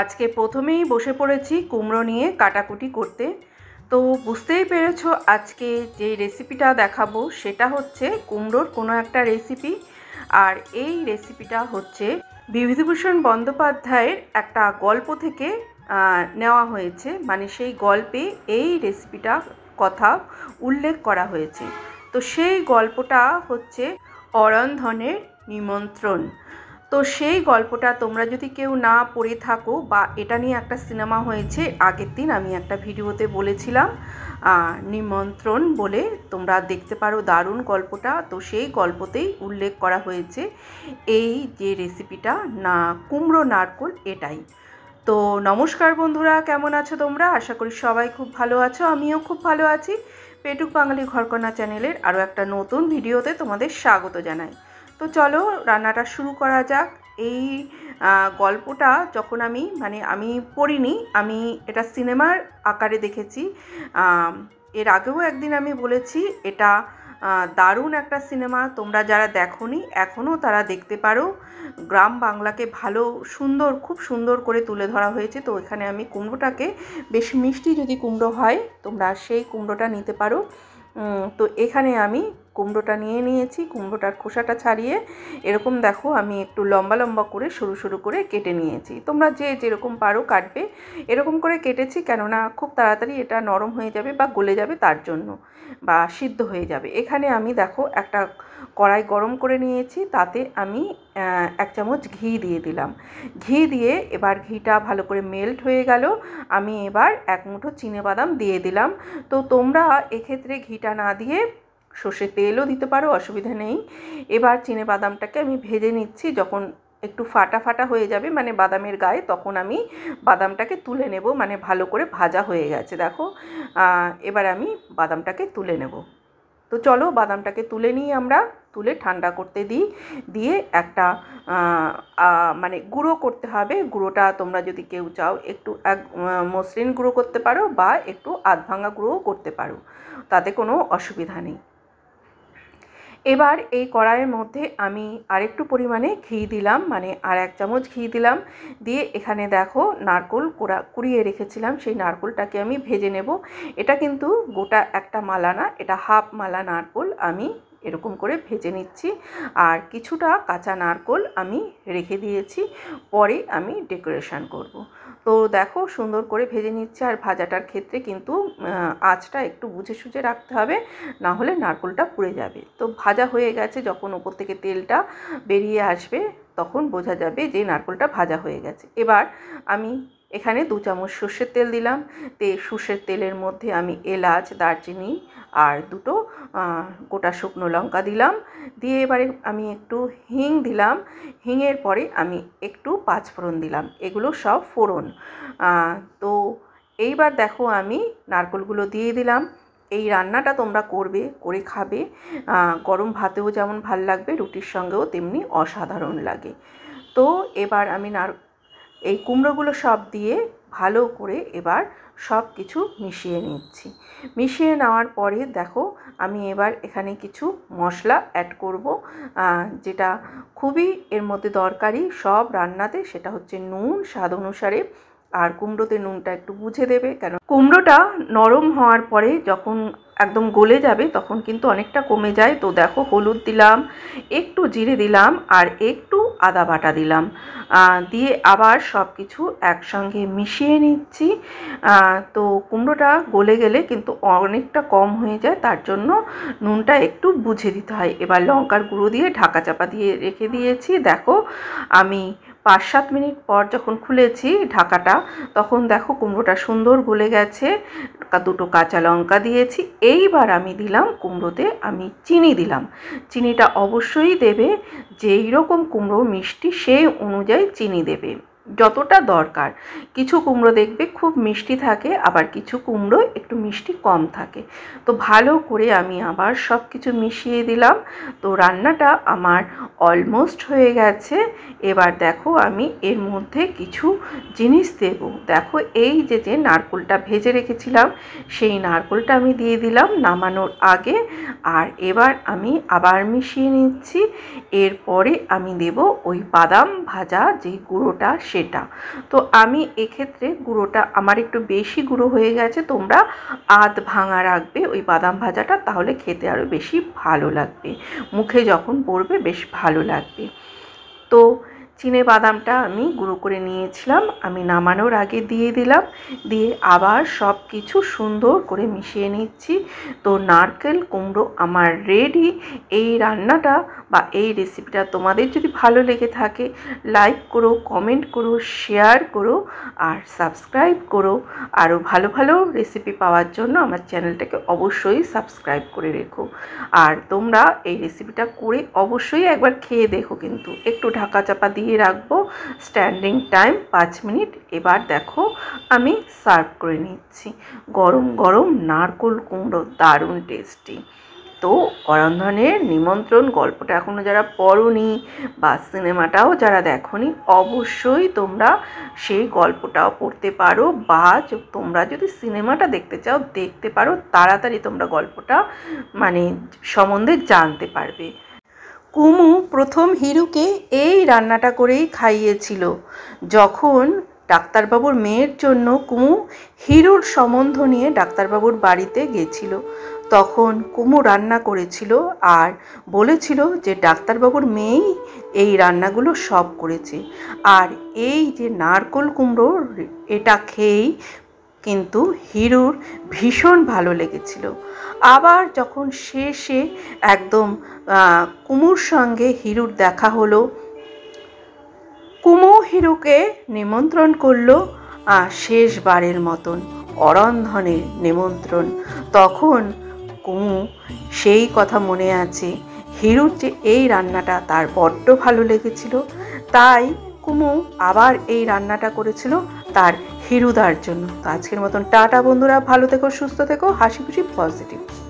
আজকে প্রথমেই বসে পড়েছি কুমড়ো নিয়ে কাটাকুটি করতে। তো বুঝতেই পেরেছো আজকে যে রেসিপিটা দেখাবো সেটা হচ্ছে কুমড়োর কোনো একটা রেসিপি। আর এই রেসিপিটা হচ্ছে বিভূতিভূষণ বন্দ্যোপাধ্যায়ের একটা গল্প থেকে নেওয়া হয়েছে, মানে সেই গল্পে এই রেসিপিটা কথা উল্লেখ করা হয়েছে। তো সেই গল্পটা হচ্ছে অরণ্ধনের নিমন্ত্রণ। তো সেই গল্পটা তোমরা যদি কেউ না পড়ে থাকো, বা এটা নিয়ে একটা সিনেমা হয়েছে, আগের দিন আমি একটা ভিডিওতে বলেছিলাম নিমন্ত্রণ বলে, তোমরা দেখতে পারো, দারুণ গল্পটা। তো সেই গল্পতেই উল্লেখ করা হয়েছে এই যে রেসিপিটা, না কুমড়ো নারকোল এটাই। তো নমস্কার বন্ধুরা, কেমন আছো তোমরা? আশা করি সবাই খুব ভালো আছো, আমিও খুব ভালো আছি। পেটুক বাঙালি ঘরকন্যা চ্যানেলের আরও একটা নতুন ভিডিওতে তোমাদের স্বাগত জানাই। তো চলো রান্নাটা শুরু করা যাক। এই গল্পটা যখন আমি পড়িনি, আমি এটা সিনেমার আকারে দেখেছি। এর আগেও একদিন আমি বলেছি এটা দারুণ একটা সিনেমা, তোমরা যারা দেখোনি এখনও তারা দেখতে পারো। গ্রাম বাংলাকে ভালো সুন্দর, খুব সুন্দর করে তুলে ধরা হয়েছে। তো এখানে আমি কুমড়োটাকে, বেশ মিষ্টি যদি কুমড়ো হয় তোমরা সেই কুমড়োটা নিতে পারো। তো এখানে আমি কুমড়োটা নিয়ে নিয়েছি, কুমড়োটার খোসাটা ছাড়িয়ে এরকম দেখো আমি একটু লম্বা লম্বা করে সরু সরু করে কেটে নিয়েছি। তোমরা যে যেরকম পারো কাটবে। এরকম করে কেটেছি কেননা খুব তাড়াতাড়ি এটা নরম হয়ে যাবে বা গলে যাবে তার জন্য, বা সিদ্ধ হয়ে যাবে। এখানে আমি দেখো একটা কড়াই গরম করে নিয়েছি, তাতে আমি 1 চামচ ঘি দিয়ে দিলাম। ঘি দিয়ে এবার ঘিটা ভালো করে মেল্ট হয়ে গেল। আমি এবার 1 মুঠো চিনেবাদাম দিয়ে দিলাম। তো তোমরা এক্ষেত্রে ঘিটা না দিয়ে সর্ষের তেলও দিতে পারো, অসুবিধা নেই। এবার চিনেবাদামটাকে আমি ভেজে নিচ্ছি। যখন একটু ফাটা ফাটা হয়ে যাবে, মানে বাদামের গায়ে, তখন আমি বাদামটাকে তুলে নেব। মানে ভালো করে ভাজা হয়ে গেছে দেখো, এবার আমি বাদামটাকে তুলে নেব। তো চলো বাদামটাকে তুলে নিই, আমরা তুলে ঠান্ডা করতে দিই। দিয়ে একটা মানে গুঁড়ো করতে হবে। গুঁড়োটা তোমরা যদি কেউ চাও একটু মসৃণ গুঁড়ো করতে পারো, বা একটু আধভাঙা গুঁড়োও করতে পারো, তাতে কোনো অসুবিধা নেই। এবার এই কড়াইয়ের মধ্যে আমি আরেকটু পরিমাণে ঘি দিলাম, মানে আর 1 চামচ ঘি দিলাম। দিয়ে এখানে দেখো নারকোল কুড়িয়ে রেখেছিলাম, সেই নারকোলটাকে আমি ভেজে নেব। এটা কিন্তু গোটা একটা মালা না, এটা হাফ মালা নারকোল আমি এরকম করে ভেজে নিচ্ছি। আর কিছুটা কাঁচা নারকোল আমি রেখে দিয়েছি, পরে আমি ডেকোরেশন করব। তো দেখো সুন্দর করে ভেজে নিচ্ছে। আর ভাজাটার ক্ষেত্রে কিন্তু আঁচটা একটু বুঝে সুঝে রাখতে হবে, না হলে নারকোলটা পুড়ে যাবে। তো ভাজা হয়ে গেছে, যখন ওপর থেকে তেলটা বেরিয়ে আসবে তখন বোঝা যাবে যে নারকোলটা ভাজা হয়ে গেছে। এবার আমি এখানে 2 চামচ সর্ষের তেল দিলাম। সর্ষের তেলের মধ্যে আমি এলাচ, দারচিনি আর 2টো গোটা শুকনো লঙ্কা দিলাম। দিয়ে এবারে আমি একটু হিং দিলাম। হিংয়ের পরে আমি একটু 5 ফোড়ন দিলাম, এগুলো সব ফোড়ন। তো এইবার দেখো আমি নারকোলগুলো দিয়ে দিলাম। এই রান্নাটা তোমরা করবে, করে খাবে। গরম ভাতেও যেমন ভাল লাগবে, রুটির সঙ্গেও তেমনি অসাধারণ লাগে। তো এবার আমি এই কুমড়োগুলো সব দিয়ে ভালো করে এবার সব কিছু মিশিয়ে নিচ্ছি। মিশিয়ে নেওয়ার পরে দেখো আমি এবার এখানে কিছু মশলা অ্যাড করব, যেটা খুবই এর মধ্যে দরকারি সব রান্নাতে। সেটা হচ্ছে নুন, স্বাদ অনুসারে। আর কুমড়োতে নুনটা একটু বুঝে দেবে, কেন কুমড়োটা নরম হওয়ার পরে যখন একদম গলে যাবে তখন কিন্তু অনেকটা কমে যায়। তো দেখো হলুদ দিলাম, একটু জিরে দিলাম, আর একটু আদা বাটা দিলাম। দিয়ে আবার সব কিছু একসঙ্গে মিশিয়ে নিচ্ছি। তো কুমড়োটা গলে গেলে কিন্তু অনেকটা কম হয়ে যায়, তার জন্য নুনটা একটু বুঝে দিতে হয়। এবার লঙ্কার গুঁড়ো দিয়ে ঢাকা চাপা দিয়ে রেখে দিয়েছি। দেখো আমি 5-7 মিনিট পর যখন খুলেছি ঢাকাটা, তখন দেখো কুমড়োটা সুন্দর গলে গেছে। 2টো কাঁচা লঙ্কা দিয়েছি। এইবার আমি দিলাম কুমড়োতে আমি চিনি দিলাম। চিনিটা অবশ্যই দেবে, যেই রকম কুমড়ো মিষ্টি সেই অনুযায়ী চিনি দেবে, যতটা দরকার। কিছু কুমড়ো দেখবে খুব মিষ্টি থাকে, আবার কিছু কুমড়ো একটু মিষ্টি কম থাকে। তো ভালো করে আমি আবার সব কিছু মিশিয়ে দিলাম। তো রান্নাটা আমার অলমোস্ট হয়ে গেছে। এবার দেখো আমি এর মধ্যে কিছু জিনিস দেব। দেখো এই যে নারকোলটা ভেজে রেখেছিলাম, সেই নারকোলটা আমি দিয়ে দিলাম নামানোর আগে। আর এবার আমি আবার মিশিয়ে নিচ্ছি। এরপরে আমি দেব ওই বাদাম ভাজা যে গুঁড়োটা, সে सेटा तो आमी एक्षेत्रे गुड़ोटा आमार एकटु बेशी गुड़ो हये गेछे। तोमरा आध भांगा राखबे ओई बादाम भाजाटा, ताहले खेते आरो बेशी भालो लागबे, मुखे जखन पड़बे बेश भालो लागबे। तो चीने बादामटा आमी गुड़ो करे नियेछिलाम, आमी नामानोर आगे दिये दिलाम, दिये आबार सब किछु सुंदर करे मिशिये निच्छि। तो नारकेल कुमड़ो आमार रेडी। एई रान्नाटा बा एई रेसिपिटा तोमादेर जोदि भालो लेगे थाके लाइक करो, कमेंट करो, शेयर करो और सबस्क्राइब करो। आरो भालो भालो रेसिपि पावार जोन्नो आमार चैनलटाके अवश्यई सबस्क्राइब करे रेखो। और तोमरा एई रेसिपिटा करे अवश्यई एकबार खेये देखो, किन्तु एकटु ढाका चापा दिये রাখবো। Standing time 5 minute. এবার দেখো আমি সার্ভ করে নিচ্ছি গরম গরম নারকেল কুমড়ো, দারুণ টেস্টি। তো অরণ্ধনের নিমন্ত্রণ গল্পটা এখনো যারা পড়োনি বা সিনেমাটাও যারা দেখোনি, অবশ্যই তোমরা সেই গল্পটাও পড়তে পারো, বা তোমরা যদি সিনেমাটা দেখতে চাও দেখতে পারো, তাড়াতাড়ি তোমরা গল্পটা মানে সম্বন্ধে জানতে পারবে। कुमु प्रथम हिरू के एई रान्नाटा करेई खाइएछिलो। जखन डाक्तार बाबुर मेयेर जोन्नो कुमु हिरूर सम्बन्ध निये डाक्तार बाबुर बाड़ीते गेछिलो, तखन कुमु रान्ना करेछिलो आर बोलेछिलो जे डाक्तार बाबुर मेयेई एई रान्नागुलो सब करेछे। आर एई जे नारकेल कुमड़ो एटा खेयेई किन्तु हिरूर भीषण भालो लेगेछिलो। आबार जखन शेषे एकदम कुमुर संगे हिरूर देखा हलो, कुमु हिरूके निमंत्रण करलो शेष बारेर मतन अरण्धनेर निमंत्रण। तखन कुमु सेई कथा मने आछे हिरूर जे एई रान्नाटा तार बड्ड भालो लेगेछिलो, ताई कुमु आबार एई रान्नाटा करेछिलो तार हिरुदार जोन्नो। तो आजकेर मतन टाटा बंधुरा, भालो থেকো, সুস্থ থেকো, হাসি খুশি পজিটিভ।